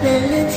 possibility.